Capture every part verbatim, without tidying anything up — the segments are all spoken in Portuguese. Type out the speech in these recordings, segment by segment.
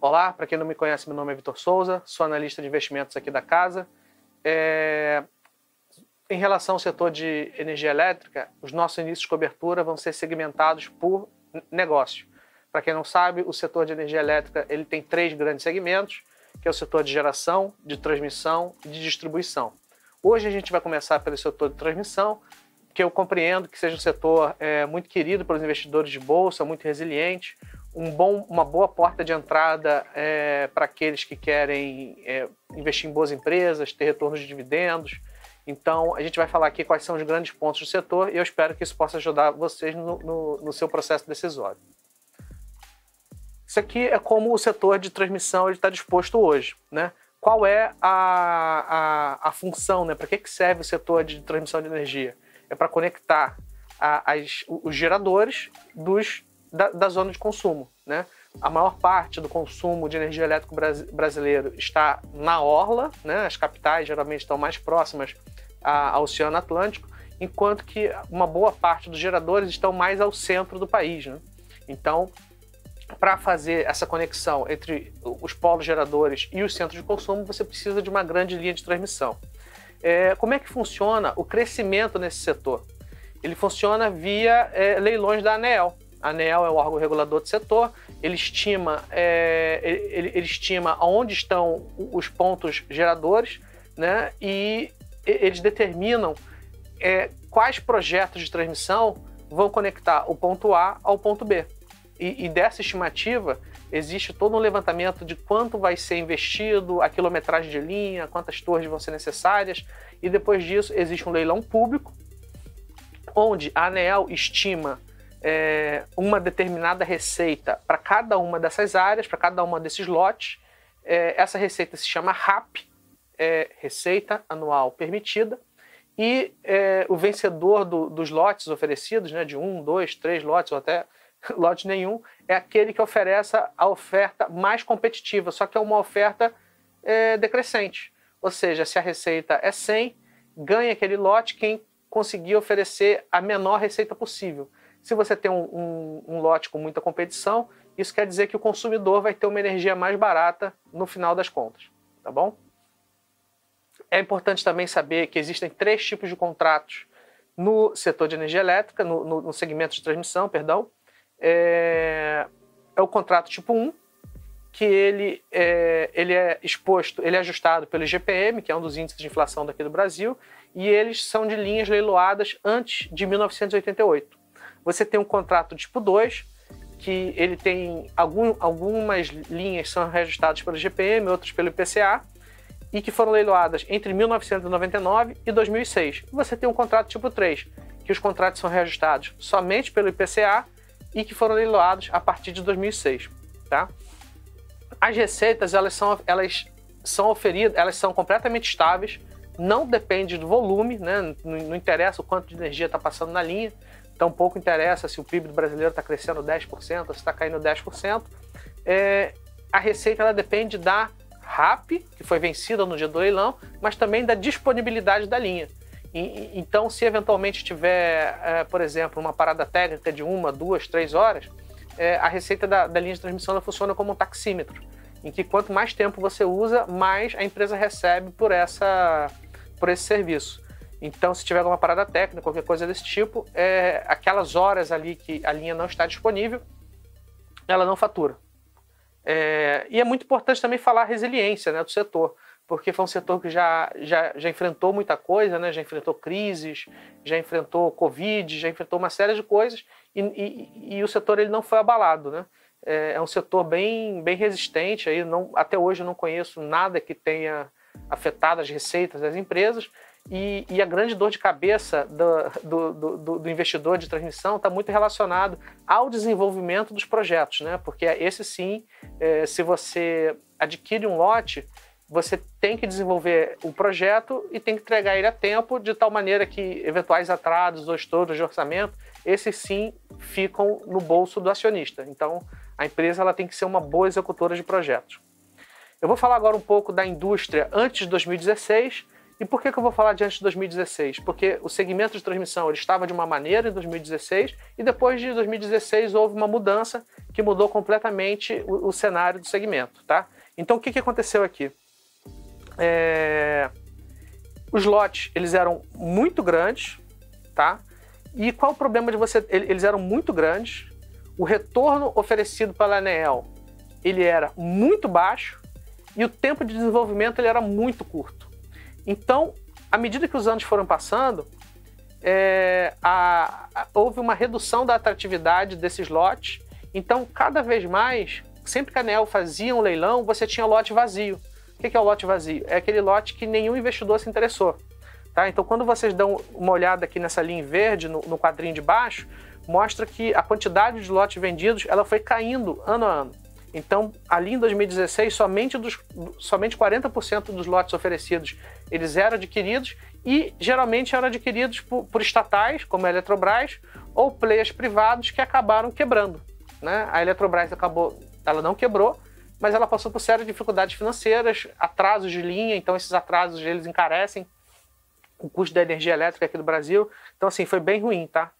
Olá, para quem não me conhece, meu nome é Vitor Souza, sou analista de investimentos aqui da casa. É... Em relação ao setor de energia elétrica, os nossos inícios de cobertura vão ser segmentados por negócio. Para quem não sabe, o setor de energia elétrica ele tem três grandes segmentos, que é o setor de geração, de transmissão e de distribuição. Hoje a gente vai começar pelo setor de transmissão, que eu compreendo que seja um setor é, muito querido pelos investidores de bolsa, muito resiliente, um bom, uma boa porta de entrada é, para aqueles que querem é, investir em boas empresas, ter retornos de dividendos. Então, a gente vai falar aqui quais são os grandes pontos do setor e eu espero que isso possa ajudar vocês no, no, no seu processo decisório. Isso aqui é como o setor de transmissão está disposto hoje, né? Qual é a, a, a função, né? Para que, que serve o setor de transmissão de energia? É para conectar a, as, os geradores dos, da, da zona de consumo, né? A maior parte do consumo de energia elétrica brasileiro está na orla, né? As capitais geralmente estão mais próximas a, ao Oceano Atlântico, enquanto que uma boa parte dos geradores estão mais ao centro do país, né? Então, para fazer essa conexão entre os polos geradores e os centros de consumo, você precisa de uma grande linha de transmissão. É, como é que funciona o crescimento nesse setor? Ele funciona via é, leilões da ANEEL. A ANEEL é o órgão regulador do setor, ele estima, é, ele, ele estima onde estão os pontos geradores, né, e eles determinam é, quais projetos de transmissão vão conectar o ponto A ao ponto B. E, e dessa estimativa, existe todo um levantamento de quanto vai ser investido, a quilometragem de linha, quantas torres vão ser necessárias, e depois disso existe um leilão público, onde a ANEEL estima é, uma determinada receita para cada uma dessas áreas, para cada uma desses lotes. É, essa receita se chama RAP, é, Receita Anual Permitida, e é, o vencedor do, dos lotes oferecidos, né, de um, dois, três lotes ou até lote nenhum, é aquele que ofereça a oferta mais competitiva, só que é uma oferta é, decrescente. Ou seja, se a receita é cem, ganha aquele lote quem conseguir oferecer a menor receita possível. Se você tem um, um, um lote com muita competição, isso quer dizer que o consumidor vai ter uma energia mais barata no final das contas, tá bom? É importante também saber que existem três tipos de contratos no setor de energia elétrica, no, no, no segmento de transmissão, perdão. É, é o contrato tipo um, que ele é, ele é exposto, ele é ajustado pelo I G P-M, que é um dos índices de inflação daqui do Brasil, e eles são de linhas leiloadas antes de mil novecentos e oitenta e oito. Você tem um contrato tipo dois, que ele tem algum, algumas linhas são reajustadas pelo I G P-M, outras pelo I P C A, e que foram leiloadas entre mil novecentos e noventa e nove e dois mil e seis. E você tem um contrato tipo três, que os contratos são reajustados somente pelo I P C A, e que foram leiloados a partir de dois mil e seis, tá? As receitas, elas são, elas são oferidas, elas são completamente estáveis, não depende do volume, né? Não, não interessa o quanto de energia está passando na linha, tampouco interessa se o P I B do brasileiro está crescendo dez por cento ou se está caindo dez por cento. É, a receita, ela depende da RAP, que foi vencida no dia do leilão, mas também da disponibilidade da linha. Então, se eventualmente tiver, por exemplo, uma parada técnica de uma, duas, três horas, a receita da, da linha de transmissão ela funciona como um taxímetro, em que quanto mais tempo você usa, mais a empresa recebe por, essa, por esse serviço. Então, se tiver alguma parada técnica, qualquer coisa desse tipo, é, aquelas horas ali que a linha não está disponível, ela não fatura. É, e é muito importante também falar a resiliência, né, do setor, porque foi um setor que já, já, já enfrentou muita coisa, né? Já enfrentou crises, já enfrentou Covid, já enfrentou uma série de coisas e, e, e o setor ele não foi abalado, né? É, é um setor bem, bem resistente, aí não, até hoje eu não conheço nada que tenha afetado as receitas das empresas e, e a grande dor de cabeça do, do, do, do investidor de transmissão está muito relacionado ao desenvolvimento dos projetos, né? Porque esse sim, é, se você adquire um lote, você tem que desenvolver o projeto e tem que entregar ele a tempo, de tal maneira que eventuais atrasos ou estouros de orçamento, esses sim ficam no bolso do acionista. Então, a empresa ela tem que ser uma boa executora de projetos. Eu vou falar agora um pouco da indústria antes de dois mil e dezesseis E por que que eu vou falar de antes de dois mil e dezesseis? Porque o segmento de transmissão ele estava de uma maneira em dois mil e dezesseis e depois de dois mil e dezesseis houve uma mudança que mudou completamente o, o cenário do segmento, tá? Então o que que aconteceu aqui? É... Os lotes eles eram muito grandes, tá? E qual o problema de você? Eles eram muito grandes. O retorno oferecido pela ANEEL ele era muito baixo e o tempo de desenvolvimento ele era muito curto. Então, à medida que os anos foram passando, é, a, a, houve uma redução da atratividade desses lotes. Então, cada vez mais, sempre que a ANEEL fazia um leilão, você tinha lote vazio. O que é o lote vazio? É aquele lote que nenhum investidor se interessou. Tá? Então, quando vocês dão uma olhada aqui nessa linha em verde, no, no quadrinho de baixo, mostra que a quantidade de lotes vendidos ela foi caindo ano a ano. Então, ali em dois mil e dezesseis, somente, dos, somente quarenta por cento dos lotes oferecidos eles eram adquiridos e geralmente eram adquiridos por, por estatais, como a Eletrobras, ou players privados que acabaram quebrando. Né? A Eletrobras acabou, ela não quebrou, mas ela passou por sérias dificuldades financeiras, atrasos de linha, então esses atrasos eles encarecem o custo da energia elétrica aqui do Brasil. Então, assim, foi bem ruim, tá?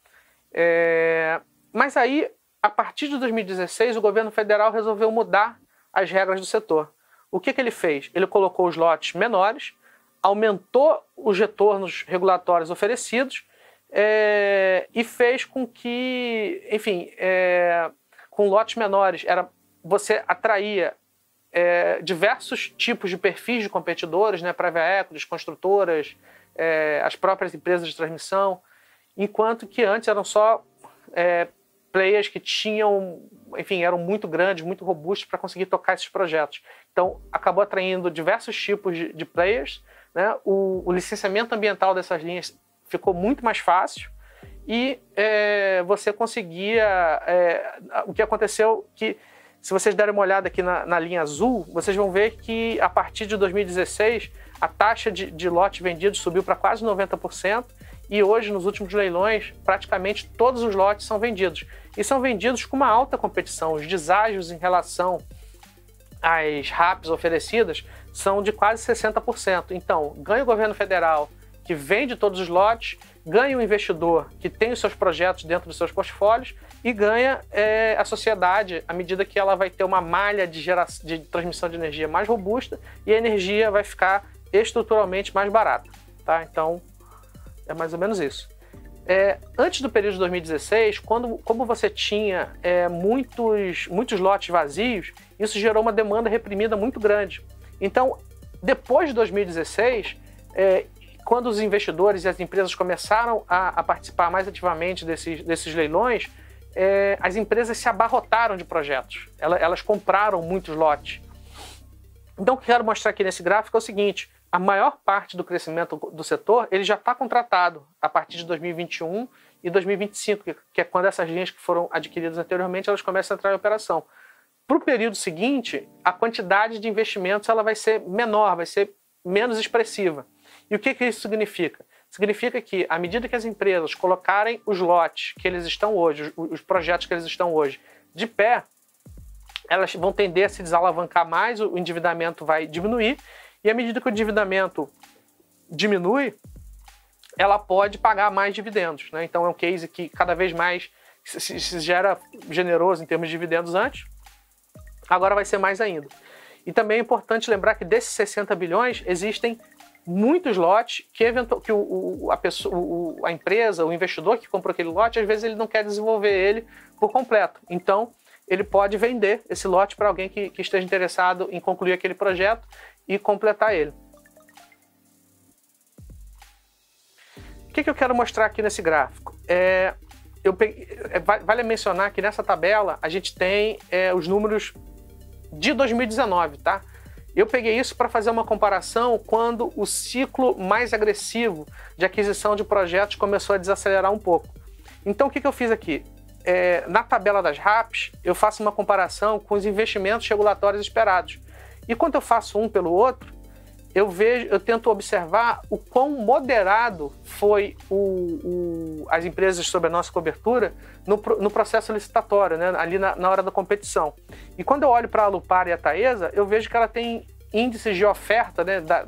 É... Mas aí... A partir de dois mil e dezesseis, o governo federal resolveu mudar as regras do setor. O que que ele fez? Ele colocou os lotes menores, aumentou os retornos regulatórios oferecidos é, e fez com que, enfim, é, com lotes menores, era, você atraía é, diversos tipos de perfis de competidores, né, private equities, construtoras, é, as próprias empresas de transmissão, enquanto que antes eram só... É, players que tinham, enfim, eram muito grandes, muito robustos para conseguir tocar esses projetos. Então, acabou atraindo diversos tipos de, de players, né? O, o licenciamento ambiental dessas linhas ficou muito mais fácil e é, você conseguia... É, o que aconteceu que, se vocês derem uma olhada aqui na, na linha azul, vocês vão ver que, a partir de dois mil e dezesseis, a taxa de, de lotes vendidos subiu para quase noventa por cento. E hoje, nos últimos leilões, praticamente todos os lotes são vendidos. E são vendidos com uma alta competição. Os deságios em relação às R A Ps oferecidas são de quase sessenta por cento. Então, ganha o governo federal, que vende todos os lotes, ganha o investidor, que tem os seus projetos dentro dos seus portfólios, e ganha é, a sociedade, à medida que ela vai ter uma malha de, geração, de transmissão de energia mais robusta, e a energia vai ficar estruturalmente mais barata. Tá? Então... É mais ou menos isso. É, antes do período de dois mil e dezesseis, quando, como você tinha é, muitos, muitos lotes vazios, isso gerou uma demanda reprimida muito grande. Então, depois de dois mil e dezesseis, é, quando os investidores e as empresas começaram a, a participar mais ativamente desses, desses leilões, é, as empresas se abarrotaram de projetos. Elas, elas compraram muitos lotes. Então, o que eu quero mostrar aqui nesse gráfico é o seguinte: a maior parte do crescimento do setor ele já está contratado a partir de dois mil e vinte e um e dois mil e vinte e cinco, que é quando essas linhas que foram adquiridas anteriormente elas começam a entrar em operação. Para o período seguinte, a quantidade de investimentos ela vai ser menor, vai ser menos expressiva. E o que que isso significa? Significa que, à medida que as empresas colocarem os lotes que eles estão hoje, os projetos que eles estão hoje, de pé, elas vão tender a se desalavancar mais, o endividamento vai diminuir. E à medida que o endividamento diminui, ela pode pagar mais dividendos. Né? Então é um case que cada vez mais se, se gera generoso em termos de dividendos antes, agora vai ser mais ainda. E também é importante lembrar que desses sessenta bilhões existem muitos lotes que, eventual, que o, o, a, pessoa, o, a empresa, o investidor que comprou aquele lote, às vezes ele não quer desenvolver ele por completo. Então ele pode vender esse lote para alguém que, que esteja interessado em concluir aquele projeto e completar ele. O que que eu quero mostrar aqui nesse gráfico? É, eu peguei, é, vale mencionar que nessa tabela a gente tem é, os números de dois mil e dezenove, tá? Eu peguei isso para fazer uma comparação quando o ciclo mais agressivo de aquisição de projetos começou a desacelerar um pouco. Então o que que eu fiz aqui? É, na tabela das R A Ps, eu faço uma comparação com os investimentos regulatórios esperados. E quando eu faço um pelo outro, eu vejo, eu tento observar o quão moderado foi o, o, as empresas sob a nossa cobertura no, no processo licitatório, né? Ali na, na hora da competição. E quando eu olho para a Alupar e a Taesa, eu vejo que ela tem índices de oferta, né? da,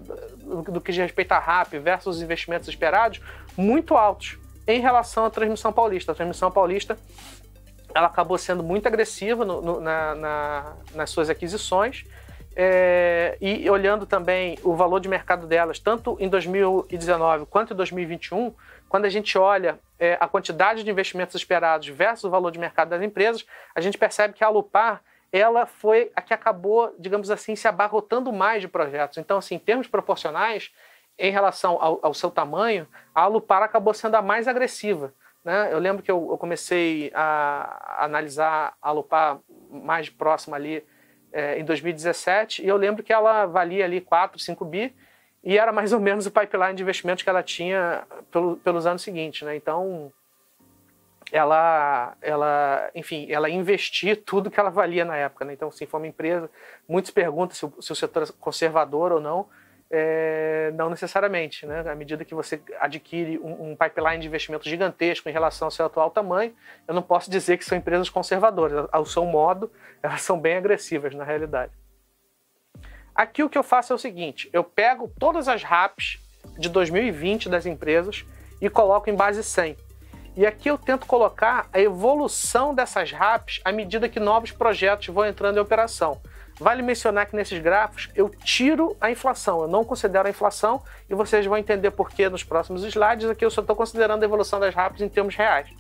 do que diz respeito à R A P versus os investimentos esperados, muito altos em relação à Transmissão Paulista. A Transmissão Paulista ela acabou sendo muito agressiva no, no, na, na, nas suas aquisições, é, e olhando também o valor de mercado delas, tanto em dois mil e dezenove quanto em dois mil e vinte e um, quando a gente olha é, a quantidade de investimentos esperados versus o valor de mercado das empresas, a gente percebe que a Alupar ela foi a que acabou, digamos assim, se abarrotando mais de projetos. Então, assim, em termos proporcionais, em relação ao, ao seu tamanho, a Alupar acabou sendo a mais agressiva, né? Eu lembro que eu, eu comecei a analisar a Alupar mais próxima ali é, em dois mil e dezessete, e eu lembro que ela valia ali quatro, cinco bi, e era mais ou menos o pipeline de investimentos que ela tinha pelo, pelos anos seguintes, né? Então, ela, ela, enfim, ela investia tudo que ela valia na época, né? Então, assim, foi uma empresa, muitos perguntam se o, se o setor é conservador ou não. É, não necessariamente, né? À medida que você adquire um, um pipeline de investimento gigantesco em relação ao seu atual tamanho, eu não posso dizer que são empresas conservadoras. Ao seu modo, elas são bem agressivas na realidade. Aqui o que eu faço é o seguinte, eu pego todas as R A Ps de dois mil e vinte das empresas e coloco em base cem. E aqui eu tento colocar a evolução dessas R A Ps à medida que novos projetos vão entrando em operação. Vale mencionar que nesses gráficos eu tiro a inflação, eu não considero a inflação, e vocês vão entender por que nos próximos slides. Aqui eu só estou considerando a evolução das R A Ps em termos reais.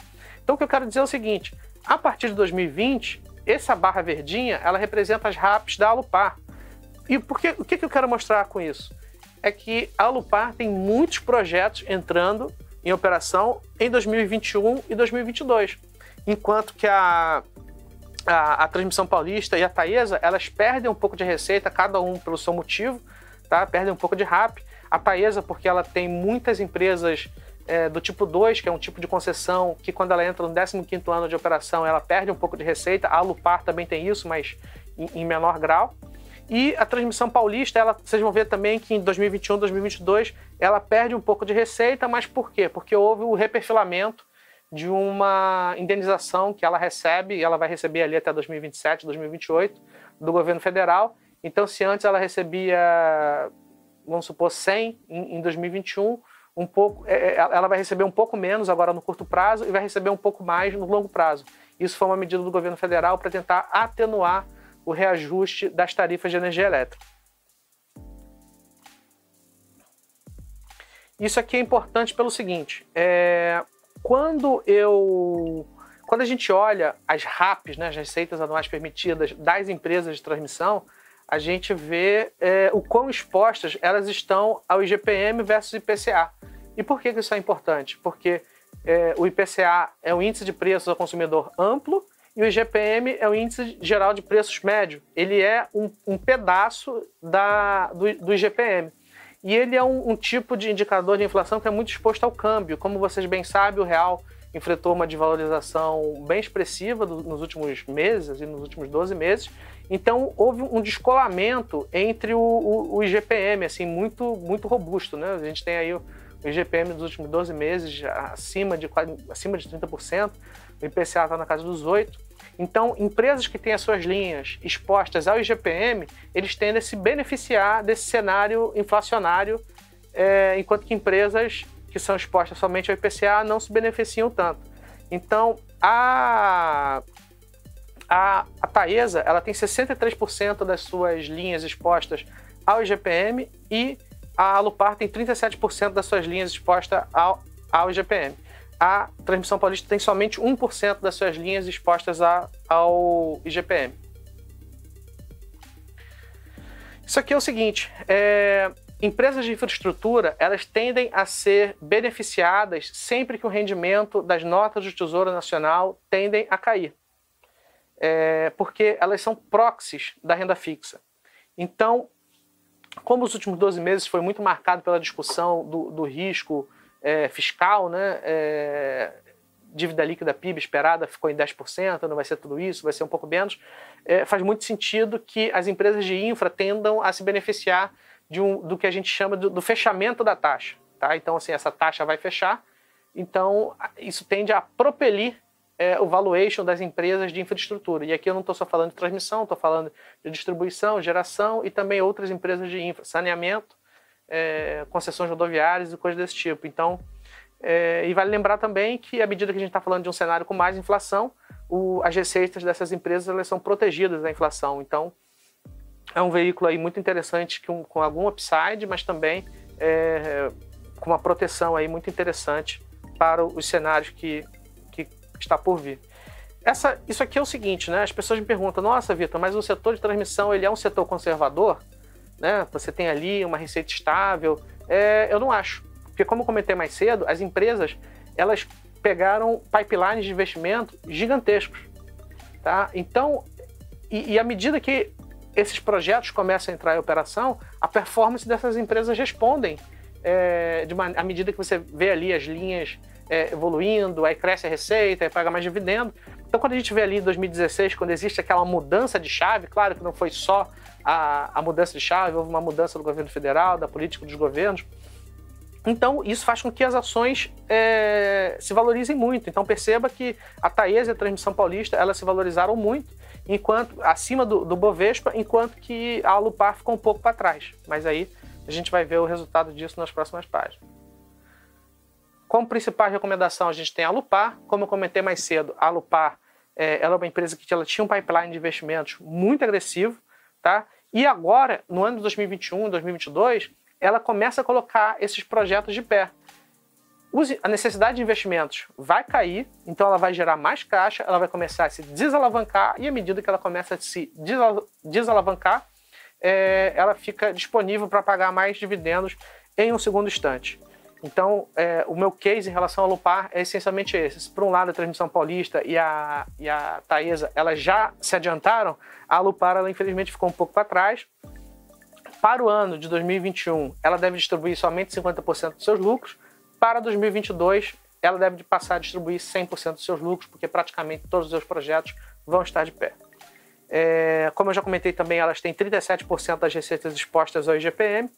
Então o que eu quero dizer é o seguinte, a partir de dois mil e vinte, essa barra verdinha, ela representa as R A Ps da Alupar. E por que, o que eu quero mostrar com isso? É que a Alupar tem muitos projetos entrando em operação em dois mil e vinte e um e dois mil e vinte e dois, enquanto que a... A, a Transmissão Paulista e a Taesa, elas perdem um pouco de receita, cada um pelo seu motivo, tá? Perdem um pouco de R A P. A Taesa, porque ela tem muitas empresas é, do tipo dois, que é um tipo de concessão, que quando ela entra no décimo quinto ano de operação, ela perde um pouco de receita. A Alupar também tem isso, mas em, em menor grau. E a Transmissão Paulista, ela, vocês vão ver também que em dois mil e vinte e um, dois mil e vinte e dois, ela perde um pouco de receita, mas por quê? Porque houve o reperfilamento de uma indenização que ela recebe, e ela vai receber ali até dois mil e vinte e sete, dois mil e vinte e oito, do governo federal. Então, se antes ela recebia, vamos supor, cem em dois mil e vinte e um, um pouco, ela vai receber um pouco menos agora no curto prazo e vai receber um pouco mais no longo prazo. Isso foi uma medida do governo federal para tentar atenuar o reajuste das tarifas de energia elétrica. Isso aqui é importante pelo seguinte, é... Quando, eu, quando a gente olha as R A Ps, né, as receitas anuais permitidas das empresas de transmissão, a gente vê é, o quão expostas elas estão ao I G P M versus I P C A. E por que, que isso é importante? Porque é, o I P C A é um índice de preços ao consumidor amplo e o I G P M é um índice geral de preços médio. Ele é um, um pedaço da, do, do I G P M. E ele é um, um tipo de indicador de inflação que é muito exposto ao câmbio. Como vocês bem sabem, o real enfrentou uma desvalorização bem expressiva do, nos últimos meses e nos últimos doze meses. Então, houve um descolamento entre o, o, o I G P M, assim, muito, muito robusto, né? A gente tem aí o, o I G P M dos últimos doze meses acima de, acima de trinta por cento, o I P C A está na casa dos oito por cento. Então, empresas que têm as suas linhas expostas ao I G P M, eles tendem a se beneficiar desse cenário inflacionário, é, enquanto que empresas que são expostas somente ao I P C A não se beneficiam tanto. Então, a, a, a Taesa ela tem sessenta e três por cento das suas linhas expostas ao I G P M e a Alupar tem trinta e sete por cento das suas linhas expostas ao, ao I G P M. A Transmissão Paulista tem somente um por cento das suas linhas expostas a, ao I G P M. Isso aqui é o seguinte, é, empresas de infraestrutura, elas tendem a ser beneficiadas sempre que o rendimento das notas do Tesouro Nacional tendem a cair, é, porque elas são proxies da renda fixa. Então, como os últimos doze meses foi muito marcado pela discussão do, do risco É, fiscal, né? É, dívida líquida P I B esperada ficou em dez por cento, não vai ser tudo isso, vai ser um pouco menos. É, faz muito sentido que as empresas de infra tendam a se beneficiar de um, do que a gente chama do, do fechamento da taxa. Tá? Então, assim, essa taxa vai fechar, então isso tende a propelir é, o valuation das empresas de infraestrutura. E aqui eu não estou só falando de transmissão, estou falando de distribuição, geração e também outras empresas de infra, saneamento, é, concessões rodoviárias e coisas desse tipo. Então, é, e vale lembrar também que à medida que a gente está falando de um cenário com mais inflação, o, as receitas dessas empresas elas são protegidas da inflação. Então, é um veículo aí muito interessante com, com algum upside, mas também é, com uma proteção aí muito interessante para os cenários que, que está por vir. Essa, isso aqui é o seguinte, né? As pessoas me perguntam, nossa, Vitor, mas o setor de transmissão ele é um setor conservador? Né? Você tem ali uma receita estável? É, eu não acho, porque como eu comentei mais cedo, as empresas elas pegaram pipelines de investimento gigantescos. Tá? Então, e, e à medida que esses projetos começam a entrar em operação, a performance dessas empresas respondem é, de uma, à medida que você vê ali as linhas é, evoluindo, aí cresce a receita, aí paga mais dividendo. Então, quando a gente vê ali em dois mil e dezesseis, quando existe aquela mudança de chave, claro que não foi só a, a mudança de chave, houve uma mudança do governo federal, da política dos governos. Então, isso faz com que as ações é, se valorizem muito. Então, perceba que a Taesa e a Transmissão Paulista, elas se valorizaram muito, enquanto, acima do, do Bovespa, enquanto que a Alupar ficou um pouco para trás. Mas aí, a gente vai ver o resultado disso nas próximas páginas. Como principal recomendação, a gente tem a Alupar. Como eu comentei mais cedo, a Alupar é, ela é uma empresa que ela tinha um pipeline de investimentos muito agressivo, tá? E agora, no ano de dois mil e vinte e um, dois mil e vinte e dois, ela começa a colocar esses projetos de pé. A necessidade de investimentos vai cair, então ela vai gerar mais caixa, ela vai começar a se desalavancar, e à medida que ela começa a se desalavancar, é, ela fica disponível para pagar mais dividendos em um segundo instante. Então, é, o meu case em relação ao Alupar é essencialmente esse. Se, por um lado, a Transmissão Paulista e a, e a Taesa elas já se adiantaram, a Alupar, ela infelizmente, ficou um pouco para trás. Para o ano de dois mil e vinte e um, ela deve distribuir somente cinquenta por cento dos seus lucros. Para dois mil e vinte e dois, ela deve passar a distribuir cem por cento dos seus lucros, porque praticamente todos os seus projetos vão estar de pé. É, como eu já comentei também, elas têm trinta e sete por cento das receitas expostas ao I G P M.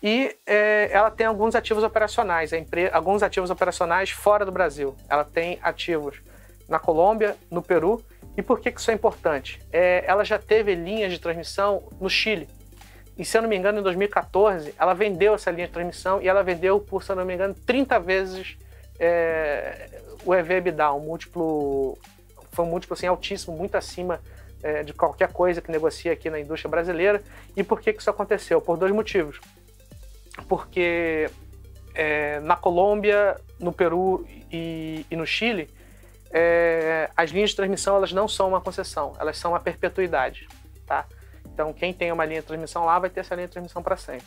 E é, ela tem alguns ativos operacionais, a empresa, alguns ativos operacionais fora do Brasil. Ela tem ativos na Colômbia, no Peru. E por que, que isso é importante? É, ela já teve linhas de transmissão no Chile. E se eu não me engano, em dois mil e quatorze, ela vendeu essa linha de transmissão e ela vendeu por, se eu não me engano, trinta vezes é, o E V/EBITDA, um múltiplo, foi um múltiplo assim, altíssimo, muito acima é, de qualquer coisa que negocia aqui na indústria brasileira. E por que, que isso aconteceu? Por dois motivos. Porque é, na Colômbia, no Peru e, e no Chile, é, as linhas de transmissão elas não são uma concessão, elas são uma perpetuidade. Tá? Então, quem tem uma linha de transmissão lá vai ter essa linha de transmissão para sempre.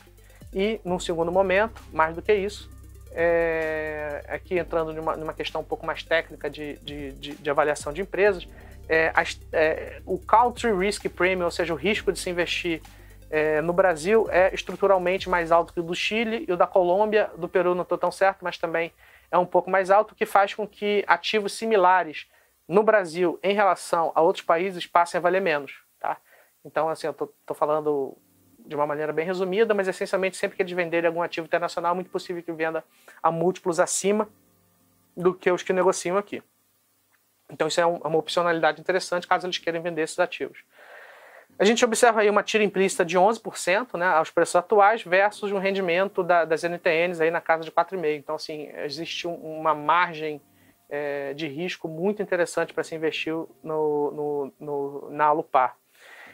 E, num segundo momento, mais do que isso, é, aqui entrando numa, numa questão um pouco mais técnica de, de, de, de avaliação de empresas, é, as, é, o Country Risk Premium, ou seja, o risco de se investir É, no Brasil é estruturalmente mais alto que o do Chile e o da Colômbia, do Peru não estou tão certo, mas também é um pouco mais alto, o que faz com que ativos similares no Brasil em relação a outros países passem a valer menos. Tá? Então, assim, eu estou falando de uma maneira bem resumida, mas essencialmente sempre que eles venderem algum ativo internacional, é muito possível que venda a múltiplos acima do que os que negociam aqui. Então, isso é um, uma opcionalidade interessante caso eles queiram vender esses ativos. A gente observa aí uma TIR implícita de onze por cento, né, aos preços atuais, versus um rendimento da, das N T Ns aí na casa de quatro vírgula cinco por cento. Então, assim, existe um, uma margem é, de risco muito interessante para se investir no, no, no, na Alupar.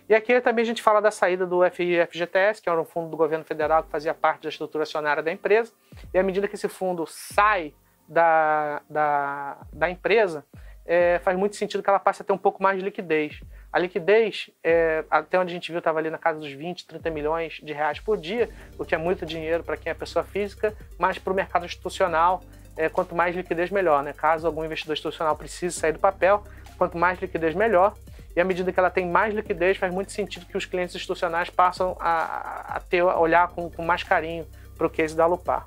E aqui também a gente fala da saída do F I I F G T S, que era um fundo do governo federal que fazia parte da estrutura acionária da empresa. E à medida que esse fundo sai da, da, da empresa, é, faz muito sentido que ela passe a ter um pouco mais de liquidez. A liquidez, é, até onde a gente viu, estava ali na casa dos vinte, trinta milhões de reais por dia, o que é muito dinheiro para quem é pessoa física, mas para o mercado institucional, é, quanto mais liquidez, melhor. Né? Caso algum investidor institucional precise sair do papel, quanto mais liquidez, melhor. E à medida que ela tem mais liquidez, faz muito sentido que os clientes institucionais passam a, a, ter, a olhar com, com mais carinho para o case da Alupar.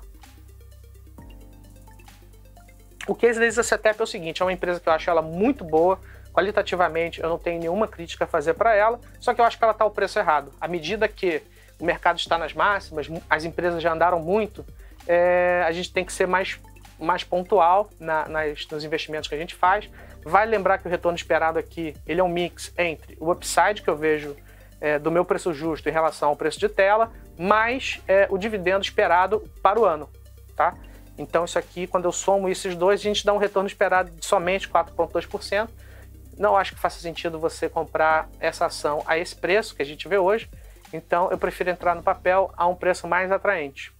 O case da CETEP é o seguinte, é uma empresa que eu acho ela muito boa, qualitativamente eu não tenho nenhuma crítica a fazer para ela, só que eu acho que ela está ao preço errado. À medida que o mercado está nas máximas, as empresas já andaram muito, é, a gente tem que ser mais, mais pontual na, nas, nos investimentos que a gente faz. Vai lembrar que o retorno esperado aqui ele é um mix entre o upside que eu vejo é, do meu preço justo em relação ao preço de tela, mais é, o dividendo esperado para o ano, tá? Então isso aqui, quando eu somo esses dois, a gente dá um retorno esperado de somente quatro vírgula dois por cento. Não acho que faça sentido você comprar essa ação a esse preço que a gente vê hoje, então eu prefiro entrar no papel a um preço mais atraente.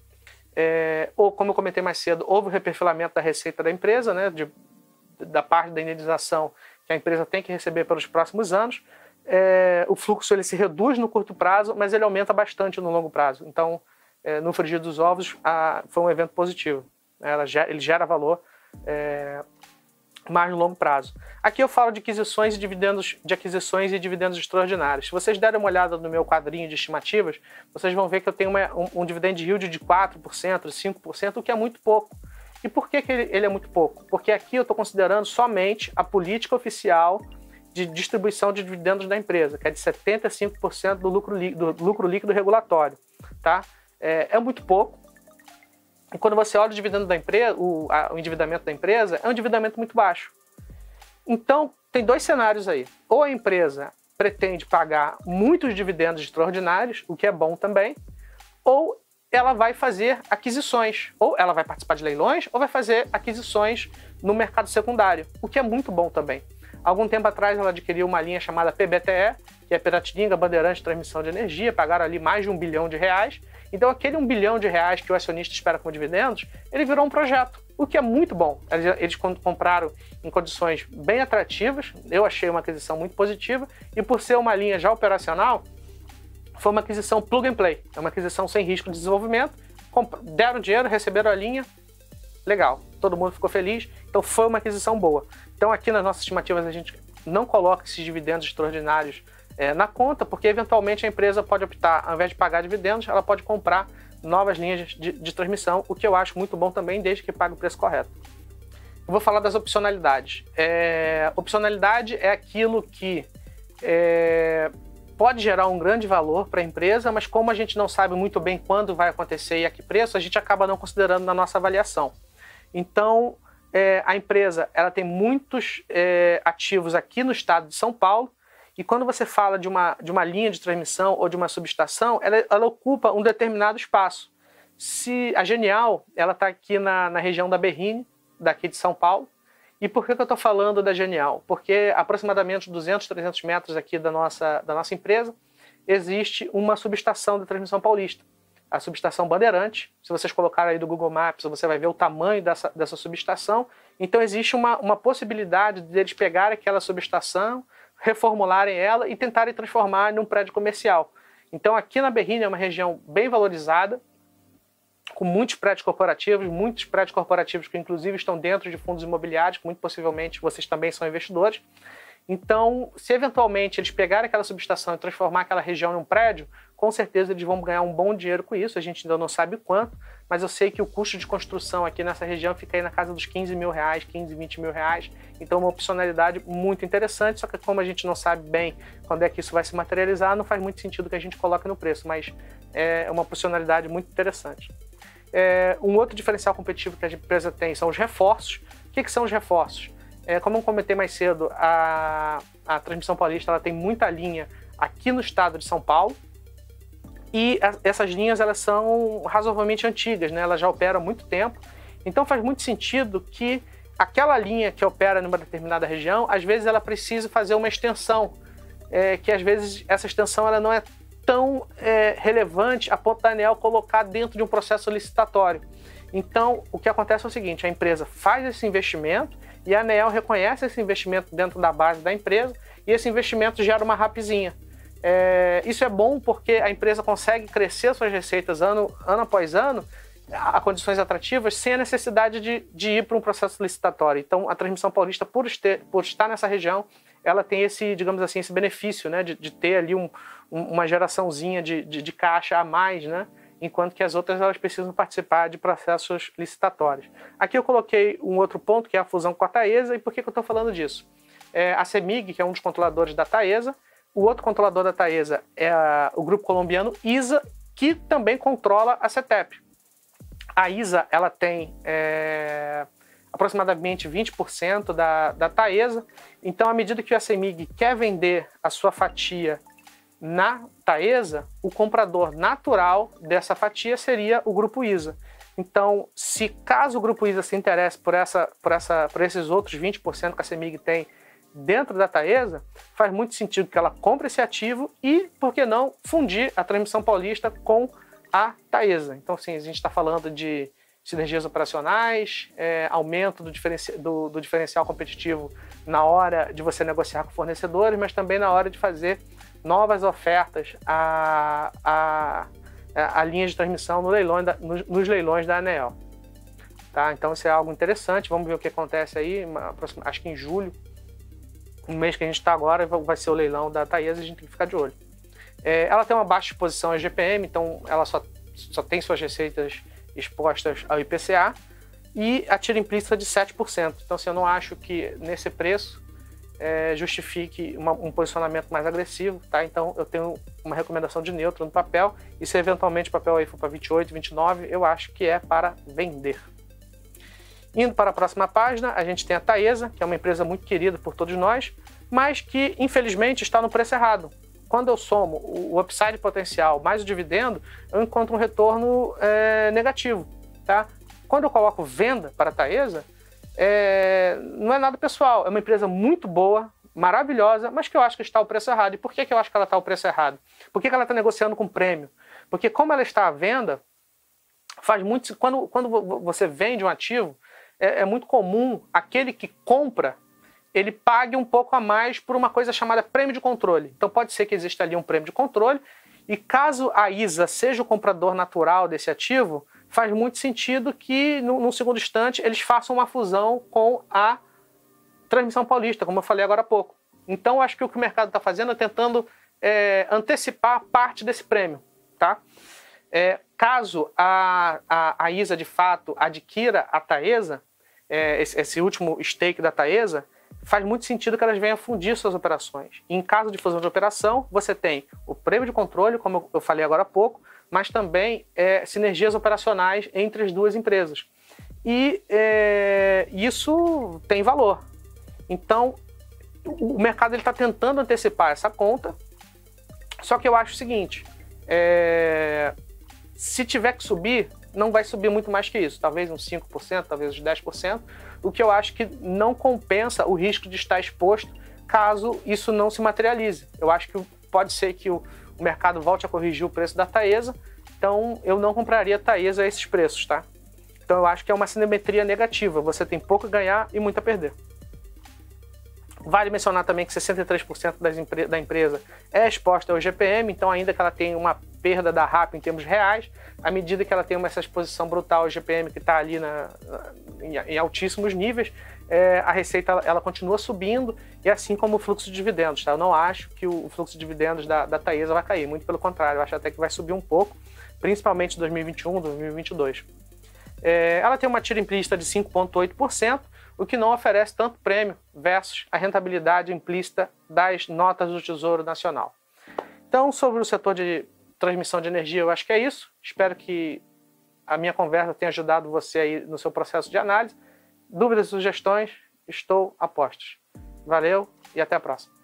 É, ou, como eu comentei mais cedo, houve o reperfilamento da receita da empresa, né, de, da parte da indenização que a empresa tem que receber pelos próximos anos. É, o fluxo ele se reduz no curto prazo, mas ele aumenta bastante no longo prazo. Então, é, no frigir dos ovos, a, foi um evento positivo. Ela, ele gera valor é, mais no longo prazo. Aqui eu falo de aquisições e dividendos, de aquisições e dividendos extraordinários. Se vocês derem uma olhada no meu quadrinho de estimativas, vocês vão ver que eu tenho uma, um, um dividend yield de quatro por cento, cinco por cento, o que é muito pouco. E por que, que ele, ele é muito pouco? Porque aqui eu estou considerando somente a política oficial de distribuição de dividendos da empresa, que é de setenta e cinco por cento do lucro, do lucro líquido regulatório. Tá? É, é muito pouco. E quando você olha o dividendo da empresa, o, a, o endividamento da empresa, é um endividamento muito baixo. Então, tem dois cenários aí. Ou a empresa pretende pagar muitos dividendos extraordinários, o que é bom também, ou ela vai fazer aquisições, ou ela vai participar de leilões, ou vai fazer aquisições no mercado secundário, o que é muito bom também. Algum tempo atrás ela adquiriu uma linha chamada P B T E, que é Piratininga Bandeirante de Transmissão de Energia, pagaram ali mais de um bilhão de reais. Então aquele um bilhão de reais que o acionista espera com dividendos, ele virou um projeto, o que é muito bom. Eles compraram em condições bem atrativas, eu achei uma aquisição muito positiva, e por ser uma linha já operacional, foi uma aquisição plug and play, é uma aquisição sem risco de desenvolvimento, deram dinheiro, receberam a linha, legal, todo mundo ficou feliz, então foi uma aquisição boa. Então aqui nas nossas estimativas a gente não coloca esses dividendos extraordinários é, na conta, porque eventualmente a empresa pode optar, ao invés de pagar dividendos, ela pode comprar novas linhas de, de transmissão, o que eu acho muito bom também, desde que pague o preço correto. Eu vou falar das opcionalidades. É, opcionalidade é aquilo que é, pode gerar um grande valor para a empresa, mas como a gente não sabe muito bem quando vai acontecer e a que preço, a gente acaba não considerando na nossa avaliação. Então, é, a empresa ela tem muitos é, ativos aqui no estado de São Paulo, e quando você fala de uma, de uma linha de transmissão ou de uma subestação, ela, ela ocupa um determinado espaço. Se a Genial está aqui na, na região da Berrini, daqui de São Paulo. E por que, que eu estou falando da Genial? Porque aproximadamente duzentos, trezentos metros aqui da nossa, da nossa empresa, existe uma subestação da Transmissão Paulista. A subestação Bandeirante, se vocês colocarem aí do Google Maps, você vai ver o tamanho dessa, dessa subestação. Então existe uma, uma possibilidade deles pegarem aquela subestação, reformularem ela e tentarem transformar num prédio comercial. Então aqui na Berrini é uma região bem valorizada, com muitos prédios corporativos, muitos prédios corporativos que inclusive estão dentro de fundos imobiliários, que muito possivelmente vocês também são investidores. Então, se eventualmente eles pegarem aquela subestação e transformar aquela região em um prédio, com certeza eles vão ganhar um bom dinheiro com isso, a gente ainda não sabe quanto, mas eu sei que o custo de construção aqui nessa região fica aí na casa dos quinze mil reais, quinze, vinte mil reais, então uma opcionalidade muito interessante, só que como a gente não sabe bem quando é que isso vai se materializar, não faz muito sentido que a gente coloque no preço, mas é uma opcionalidade muito interessante. É, um outro diferencial competitivo que a empresa tem são os reforços. O que, que são os reforços? É, como eu comentei mais cedo, a, a Transmissão Paulista ela tem muita linha aqui no estado de São Paulo e a, essas linhas elas são razoavelmente antigas, né? Elas já operam há muito tempo, então faz muito sentido que aquela linha que opera numa determinada região, às vezes ela precisa fazer uma extensão, é, que às vezes essa extensão ela não é tão é, relevante a ponto da ANEEL colocar dentro de um processo licitatório. Então, o que acontece é o seguinte, a empresa faz esse investimento e a ANEEL reconhece esse investimento dentro da base da empresa e esse investimento gera uma rapzinha. É, isso é bom porque a empresa consegue crescer suas receitas ano, ano após ano a condições atrativas sem a necessidade de, de ir para um processo licitatório. Então, a Transmissão Paulista, por, este, por estar nessa região, ela tem esse, digamos assim, esse benefício, né, de, de ter ali um, um, uma geraçãozinha de, de, de caixa a mais, né, enquanto que as outras elas precisam participar de processos licitatórios. Aqui eu coloquei um outro ponto, que é a fusão com a Taesa, e por que, que eu estou falando disso? É, a CEMIG, que é um dos controladores da Taesa, o outro controlador da Taesa é a, o grupo colombiano I S A, que também controla a CETEP. A I S A ela tem... É... aproximadamente vinte por cento da, da Taesa, então à medida que o CEMIG quer vender a sua fatia Na Taesa, o comprador natural dessa fatia seria o Grupo I S A. Então, se caso o Grupo I S A se interesse por, essa, por, essa, por esses outros vinte por cento que a CEMIG tem dentro da Taesa, faz muito sentido que ela compre esse ativo e, por que não, fundir a Transmissão Paulista com a Taesa. Então, assim, a gente está falando de sinergias operacionais, é, aumento do, diferenci do, do diferencial competitivo na hora de você negociar com fornecedores, mas também na hora de fazer novas ofertas a, a, a linha de transmissão no leilão da, nos, nos leilões da ANEEL. Tá? Então, isso é algo interessante, vamos ver o que acontece aí, uma, acho que em julho, no mês que a gente está agora, vai ser o leilão da Taesa, a gente tem que ficar de olho. É, ela tem uma baixa exposição ao I G P M, então ela só, só tem suas receitas expostas ao I P C A e a TIR implícita de sete por cento. Então, assim, eu não acho que nesse preço é, justifique uma, um posicionamento mais agressivo, tá? Então, eu tenho uma recomendação de neutro no papel e se eventualmente o papel aí for para vinte e oito, vinte e nove, eu acho que é para vender. Indo para a próxima página, a gente tem a Taesa, que é uma empresa muito querida por todos nós, mas que, infelizmente, está no preço errado. Quando eu somo o upside potencial mais o dividendo, eu encontro um retorno é, negativo. Tá? Quando eu coloco venda para a Taesa, é, não é nada pessoal, é uma empresa muito boa, maravilhosa, mas que eu acho que está ao preço errado. E por que, que eu acho que ela está ao preço errado? Por que, que ela está negociando com prêmio? Porque como ela está à venda, faz muito, quando, quando você vende um ativo, é muito comum aquele que compra, ele pague um pouco a mais por uma coisa chamada prêmio de controle. Então pode ser que exista ali um prêmio de controle e caso a I S A seja o comprador natural desse ativo, faz muito sentido que num segundo instante eles façam uma fusão com a Transmissão Paulista, como eu falei agora há pouco. Então acho que o que o mercado está fazendo é tentando é, antecipar parte desse prêmio, tá? É, caso a, a, a I S A de fato adquira a Taesa, é, esse, esse último stake da Taesa, faz muito sentido que elas venham fundir suas operações. E em caso de fusão de operação, você tem o prêmio de controle, como eu falei agora há pouco, mas também é, sinergias operacionais entre as duas empresas. E é, isso tem valor. Então, o mercado está tentando antecipar essa conta, só que eu acho o seguinte, é, se tiver que subir, não vai subir muito mais que isso, talvez uns cinco por cento, talvez uns dez por cento, o que eu acho que não compensa o risco de estar exposto caso isso não se materialize. Eu acho que pode ser que o mercado volte a corrigir o preço da Taesa, então eu não compraria a Taesa a esses preços, tá? Então eu acho que é uma simetria negativa, você tem pouco a ganhar e muito a perder. Vale mencionar também que sessenta e três por cento das empre da empresa é exposta ao I G P M, então ainda que ela tenha uma perda da RAP em termos reais, à medida que ela tem uma, essa exposição brutal ao I G P M que está ali na, na, em altíssimos níveis, é, a receita ela, ela continua subindo, e assim como o fluxo de dividendos. Tá? Eu não acho que o, o fluxo de dividendos da, da Taesa vai cair, muito pelo contrário, eu acho até que vai subir um pouco, principalmente em dois mil e vinte e um, dois mil e vinte e dois. É, ela tem uma TIR implícita de cinco vírgula oito por cento, o que não oferece tanto prêmio versus a rentabilidade implícita das notas do Tesouro Nacional. Então, sobre o setor de transmissão de energia, eu acho que é isso. Espero que a minha conversa tenha ajudado você aí no seu processo de análise. Dúvidas e sugestões, estou a postos. Valeu e até a próxima.